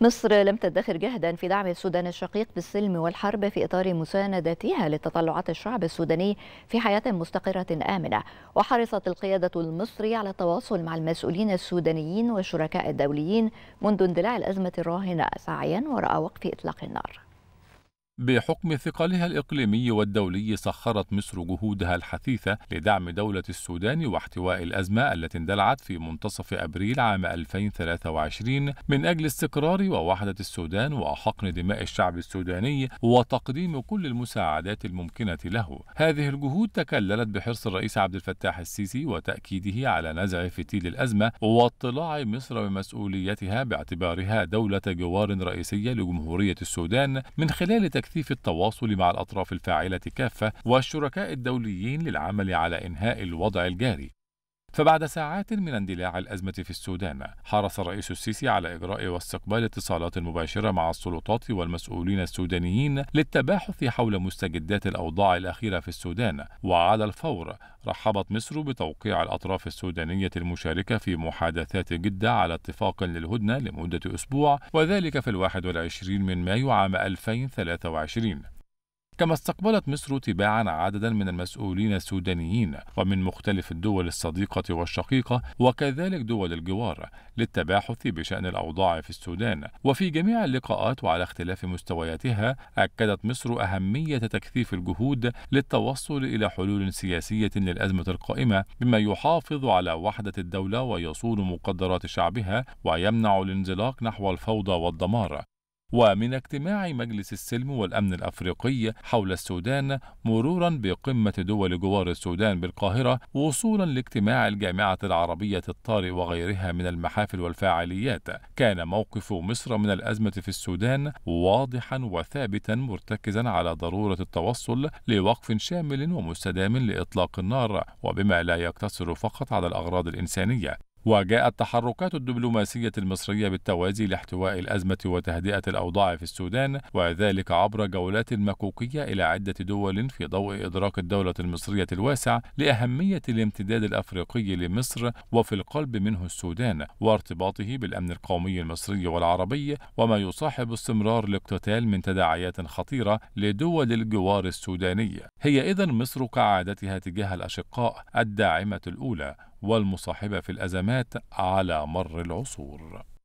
مصر لم تدخر جهدا في دعم السودان الشقيق بالسلم والحرب في إطار مساندتها لتطلعات الشعب السوداني في حياة مستقرة آمنة، وحرصت القيادة المصرية على التواصل مع المسؤولين السودانيين والشركاء الدوليين منذ اندلاع الأزمة الراهنة سعيا وراء وقف إطلاق النار. بحكم ثقلها الإقليمي والدولي سخرت مصر جهودها الحثيثة لدعم دولة السودان واحتواء الأزمة التي اندلعت في منتصف أبريل عام 2023 من أجل استقرار ووحدة السودان وحقن دماء الشعب السوداني وتقديم كل المساعدات الممكنة له. هذه الجهود تكللت بحرص الرئيس عبد الفتاح السيسي وتأكيده على نزع فتيل الأزمة واطلاع مصر بمسؤوليتها باعتبارها دولة جوار رئيسية لجمهورية السودان، من خلال تكثيف التواصل مع الأطراف الفاعلة كافة والشركاء الدوليين للعمل على إنهاء الوضع الجاري. فبعد ساعات من اندلاع الأزمة في السودان، حرص الرئيس السيسي على إجراء واستقبال اتصالات مباشرة مع السلطات والمسؤولين السودانيين للتباحث حول مستجدات الأوضاع الأخيرة في السودان. وعلى الفور رحبت مصر بتوقيع الأطراف السودانية المشاركة في محادثات جدة على اتفاق للهدنة لمدة أسبوع، وذلك في 21 من مايو عام 2023. كما استقبلت مصر تباعا عددا من المسؤولين السودانيين ومن مختلف الدول الصديقة والشقيقة وكذلك دول الجوار للتباحث بشأن الأوضاع في السودان. وفي جميع اللقاءات وعلى اختلاف مستوياتها أكدت مصر أهمية تكثيف الجهود للتوصل إلى حلول سياسية للأزمة القائمة بما يحافظ على وحدة الدولة ويصون مقدرات شعبها ويمنع الانزلاق نحو الفوضى والدمار. ومن اجتماع مجلس السلم والأمن الأفريقي حول السودان مرورا بقمة دول جوار السودان بالقاهرة، وصولا لاجتماع الجامعة العربية الطارئ وغيرها من المحافل والفعاليات، كان موقف مصر من الأزمة في السودان واضحا وثابتا، مرتكزا على ضرورة التوصل لوقف شامل ومستدام لإطلاق النار، وبما لا يقتصر فقط على الأغراض الإنسانية. وجاءت تحركات الدبلوماسية المصرية بالتوازي لاحتواء الأزمة وتهدئة الأوضاع في السودان، وذلك عبر جولات مكوكية إلى عدة دول في ضوء إدراك الدولة المصرية الواسع لأهمية الامتداد الأفريقي لمصر وفي القلب منه السودان، وارتباطه بالأمن القومي المصري والعربي، وما يصاحب استمرار الاقتتال من تداعيات خطيرة لدول الجوار السوداني. هي إذن مصر كعادتها تجاه الأشقاء الداعمة الأولى والمصاحبة في الأزمات على مر العصور.